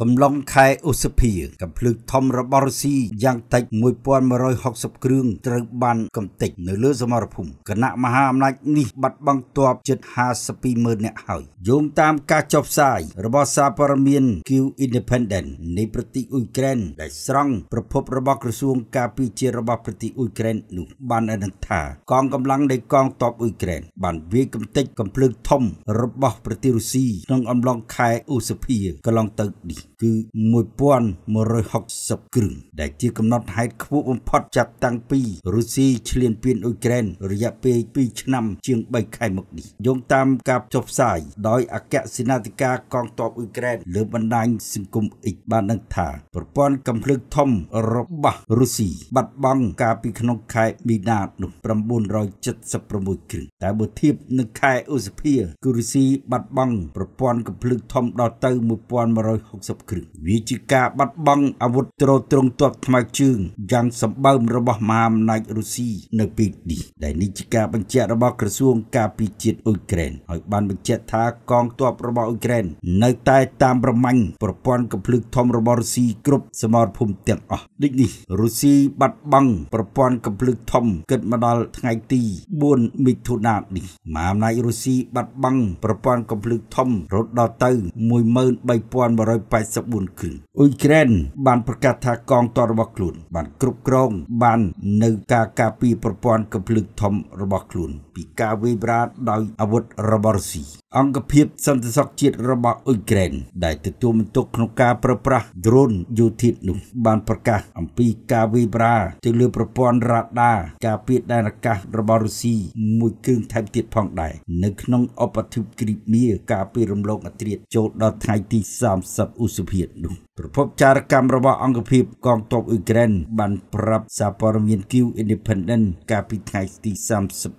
Cầm long khai ô sập hỉ cầm lực thom ra bờ si giang tạch mùi pon mà rồi học sập kương từ bàn cầm tịch nơi lứa ra mà phùng cận nạ mà ham lạnh ni bật băng toạp chật hà sập pi mờ nẹt hỏi dùng tam ca chọc sai ra bờ sa paramiên kêu independent nề prati Ukraine đại songประพบระบอบกระทรวงกาพิเจระบอบประติอุเครนหนุบานอันธากองกำลังในกองตอบอุเครนบานเวกำติกกำเพลิงทอมระบอบประติรัสเซียนองอำลองคายอุสเพียกำลังตึกดีคือมวยป้อนมรหกสับกรึงได้ที่กำหนดให้ขบวนพอดจับตังปีรัสเซียเฉลี่ยเปลี่ยนอุเครนระยะปีชั่นำเชียงใบไข่หมกดียงตามกับจบสายโดยอากาศสินาติกากองตอบอุเครนหรือบันไดสิงคุมอีกบานอันธาประปอนกำเพลิงทอมรบะรุสีบัดบังกาปิขนมไข่บีนาหนุประมูลรอยจัดสับประมูลขึ้นแต่บทเทียบหนึ่งไข่อุสเพียกุรุสีบัดบังประปอนกับพลึกทอมดอเตอร์มวยปอนมารอยหกสับขึ้นวิจิกาบัดบังอาวุธโตรตรงตัวทมายจึงยังสมบูรณ์ระบอบมามนายรุสีในปีดีได้นิจิกาบัญชีระบอบกระทรวงกาปิจิตอุเครนหอยบานบัญชีทากองตัวระบอบอุเครนในใต้ตามประมังประปอนกับพลึกทอมระบอบรุสีกรุบสมรภูมิเตียงอ๋อดินี่รัสเซียบัดบังประปอนกับพลึกทอมเกิดมาดอลไงตีบุญมิถุนาดิมามนายรัสเซียบัดบังประปอนกับพลึกทอมรถดอเตอร์มวยเมินใบปอนบารอยไปสบุญขึ้นอุเครนบานประกาศทากองตระบกลุนบานกรุบกรองบานในกากาปีประปอนกับพลึกทอมระบกลุนปีกาเวบราดโดยอาวุธระบอสีองค์เพียบสันติสักจิตระบอุเครนได้ติดตัวมันตกนกกาประปราโดรนยูทิดนุบานประกาศอัมพีกาวิบราที่เรือประปอนราดากาเปียดได้นักการบอรุสีมวยกึ่งไทยติดพองได้นึกน้องอปทิบกริบเมียกาเปียรมลงอัตเรียโจดไทยที่30อุสเพียนุประพบจารกรรมระบองค์เพียบกองตบอุเครนบันปรับซาปารมีนคิวอินดิเพนเดนกาปีไทยที่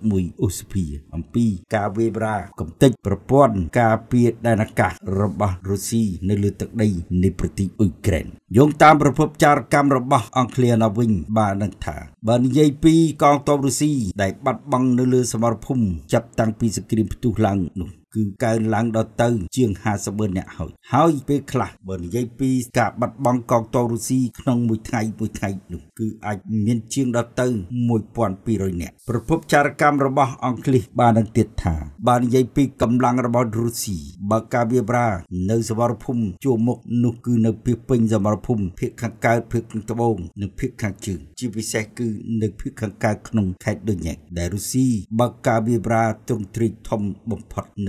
31อุสเพียอัมพีกาวิบรากำติดประปอนกาเปียดได้นักการบอรุสีในเรือตักได้ในประเทศอุเครนยงตามประพบจารกรรมระบองเคลียนาวิงบานังถาบันยัยปีกองตบรุสีได้บัดบังในเรือสมรภูมิจับตังปีสกรีมประตูหลังหนุ่มคือการล้างดอเตอร์เชียงฮาสเบอร์เนี่ยหอยหอยไปคลาบนยัยปีกาบัดบังกองตบรุสีขนมมวยไทยหนุ่มคือไอเมียนเชียงดอเตอร์มวยปอนปีรอยเนี่ยประพบจารกรรมระบองเคลียบานังเตียถาบันยัยปีกำลังระบอรุสีบากาเบียบราในสมรภูมิโจมกนุคือในเพียงเป็นสมรภูมิเพียงขังกายเพียงตะบงในเพียงขังจึงชีวิตแท้คือในเพียงขังกายขนมไทยโดยเนี่ยแต่รุสีบากาเบียบราตรงตรีทอมบ่มพอดใน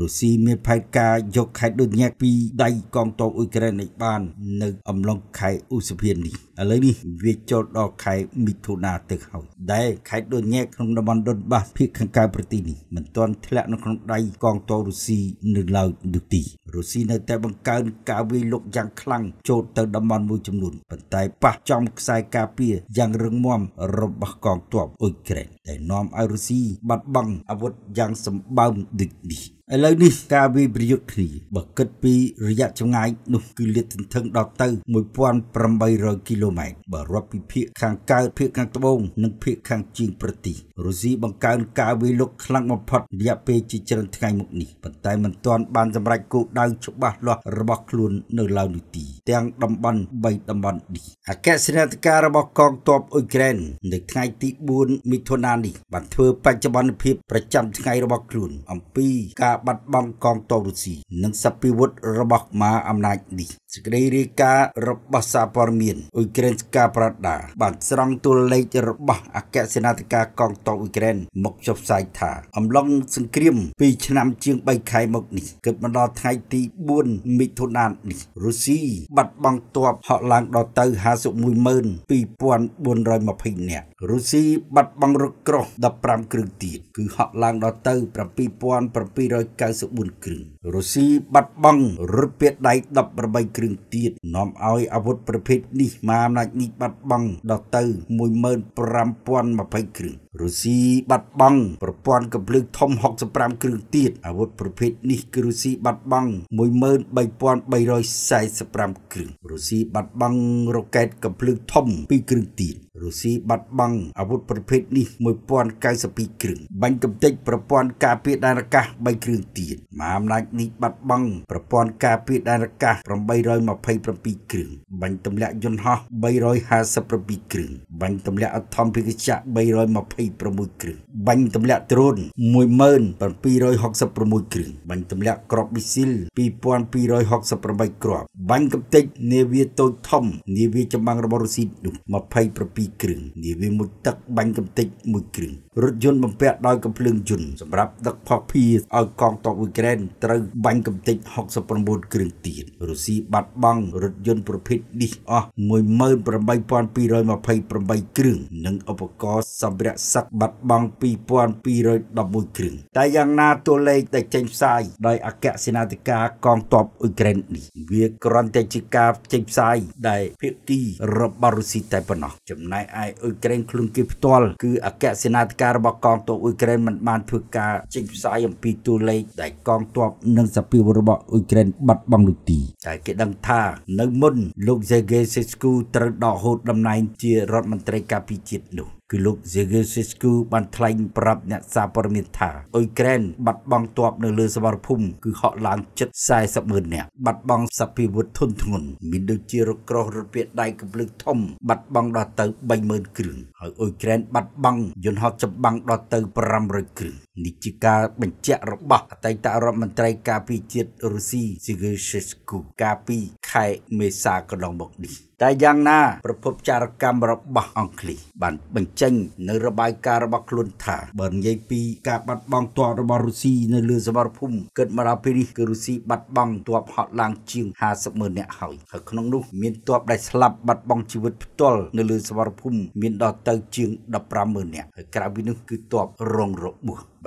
รัสเซียมีภายกายกไข่ดุนยาปีได้กองตัวอุกเรนในบ้านในอำลองไข่อุสเพียนนี่อะไรนี่เวียจอดอกไข่มิถุนาตึกเฮาได้ไข่ดุนยาของน้ำมันดุนบาพิกขังกายประตินี่มันตอนทะเลนกของได้กองตัวรัสเซียหนึ่งเหล่าดุตีรัสเซียในแต่บังการกาวิลกยังคลั่งโจดเติมน้ำมันมวยจำนวนปัจจัยปะจอมสายกาเปียยังเริงม่วมรบกองตัวอุกเรนแต่น้อมอารัสเซียบัดบังอาวุธยังสมบูรณ์ดึกดีอะไรนี่กาวิบริยุทธ์ที่บักเกิดปีระยะจำง่ายนุ่มกิเลสทั้งดอกเตอร์มวยปอนประมาณ100 กิโลเมตรบารมีเพียงข้างกายเพียงข้างตะบงนั่งเพียงข้างจีนประตีรัสเซียบังการกาวิลกคลั่งมาพัดระยะเปจิจันทร์ไงมุกนี่ปัจจัยมันตอนบานสำหรับกูได้ชุบบ้าล้อระบกลุนเนรลาวดิตีแตงดำบันใบดำบันดีอากาศนาฬิการะบกองตบอุเครนในไงตีบุญมิถุนานี่บันเทอปัจจุบันเพียงประจำไงระบกลุนอัมพีกาบัดบังกองตรุสีนังสปิวต์ระบอกมาอำนาจดีสกรีริการบภาษาพอร์เมียนอุเครนกาปราดาบัดสร้างตัวเลขระบะอากาศนาฬิกากองตอุเครนมกจบสายถาอำลองสังเกตปีชนำเชียงใบไข่มกนี่เกิดมาดอไทยตีบุญมิถุนานนี่รัสเซียบัดบังตัวเหาะลางดอเตอร์หาสุมุยเมินปีปวนบุญรอยมาพินเนี่ยรัสเซียบัดบังรกกรดดับปรามกรึงตีคือเหาะลางดอเตอร์ประปีปวนประปีรอยการสมบูรณ์ครึ่งรัสเซียบัดบังรถเปียดได้ดับระบายครึ่งตีดน้อมเอาอาวุธประเภทนี้มาในนิบัดบังดอเตอร์มวยเมินปรามปวนมาพินครึ่ง รูซีบัดบังประปอนกับเลือกทอมหกสปรามครึ่งตีดอาวุธประเภทนี้คือรูซีบัดบังมวยเมินใบปอนใบรอยใส่สปรามครึ่งรูซีบัดบังโรเกตกับเลือกทอมปีครึ่งตีดรูซีบัดบังอาวุธประเภทนี้มวยปอนกายสปีครึ่งบังกับเตะประปอนกาเปียดานกะใบครึ่งตีดมาอำนาจนี้บัดบังประปอนกาเปียดานกะประใบรอยมาภัยประปีครึ่งบังตำแหลยนฮะใบรอยหาสประปีครึ่งบังตำแหลอทอมพิกชะใบรอยมาภัยประมุยครึ่งบังตำแหลตรนมวยเมินปันปีรอยหกสประมุยครึ่งบังตำแหลกรอบบิซิลปีปอนปีรอยหกสประใบกรอบบังกับเตะเนวีโตทอมเนวีจำบังระบรุสิดุมาภัยประปีครึ่งเนวีมุดตักบังกับเตะมุยครึ่งรถยนต์บังแปะดอยกับเพลิงจุนสำหรับดักพอพีเอากองต่ออุกเรนตรึงบังกับเตะหกสประมุยครึ่งตีดรูซีบัดบังรถยนต์ประเภทนี้อ๋อมวยเมินประใบปอนปีรอยมาภัยประใบครึ่งหนึ่งอุปกรณ์สำหรับสักบัดบังปีปอนปีรอยดับมุยครึ่งแต่ยังนาตัวเลขแต่เจมส์ไซได้อากาศนาติกากองต่ออุกเรนนี้เวียกรันเตจิกาเจมส์ไซได้เพื่อที่รับบารุสิตายปนจำนายไออุกเรนคลุงกิบตอลคืออากาศนาติการะบกองต่ออุกเรนมันมันเพื่อการเจมส์ไซยังปีตัวเลขได้กองต่อหนึ่งสปีวรบอุกเรนบัดบังลุตีแต่เกิดดังท่าหนึ่งมุนลูกเจเกซิสกูตระดอกโหดดำนายเจียรถมันตรกาพิจิตหนูคือลูกเจเกซิสกูบันทลายปรับเนี่ยซาปรมินธาอุยเกรนบัดบังตัวในเรือสวรรพุ่มคือเขาล้างจัดทรายสะเมินเนี่ยบัดบังสปีวุฒทุนทุนมินดูเจรกรรเปียดได้กับลึกท่อมบัดบังดอเตอร์ใบเมินกลึงอุยเกรนบัดบังยนฮอจับบังดอเตอร์ปรำรกลึงนิจิกาเป็นเจรบะไตตารมันไตรกาปีเจตรูซีเจเกซิสกูกาปีไข่เมซากระดองบอกดีแต่ยังน่าประพบจารกรรมระบะอังกฤษบันบังเจงในระบายการระบกลุนถาบันยัยปีกาบัดบังตัวระบารุซีในเรือสวรรพุ่มเกิดมาราพิริกรุซีบัดบังตัวหอลางจิงหาสมเนหอยหากขนมนุมีตัวได้สลับบัดบังชีวิตตลในเรือสวรรพุ่มมีดอเตอร์จิงดับปราเมเนกราบินุคือตัวรองรบบ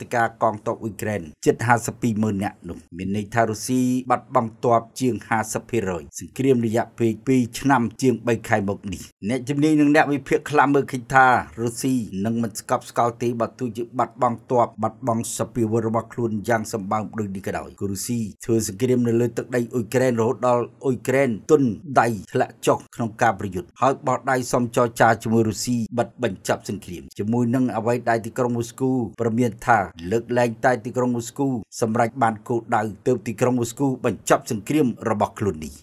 ติกากองตบอุกเรนเจ็ดฮาสปีเมินเนี่ยหนุ่มมีในทารัสเซียบัดบังตบเจียงฮาสปีรอยสกรีมระยะปีชนำเจียงใบไข่บกนี่เนี่ยจำนี้หนึ่งเนี่ยมีเพียงคลาเมอร์คินทารูซีหนึ่งมันสกับสกาวตีบัตตุจิบัตบังตัวบัตบังสปีวรบักลุนยังสมบังดึงดีกระดอยรูซีเธอสกิเดมในเลือดตักได้อุยเกรนโรดอลอุยเกรนตุนได้และจอกขนมกาประยุทธ์หากบอดได้สมจอจาจมูรูซีบัตบังจับสังเกตจมูนั่งเอาไว้ได้ที่กรงมุสกูประเมียนธาเลิกแรงใต้ที่กรงมุสกูสำหรับบานโกดาวเติมที่กรงมุสกูบังจับสังเกตระบักลุนนี่